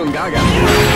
Gungaga.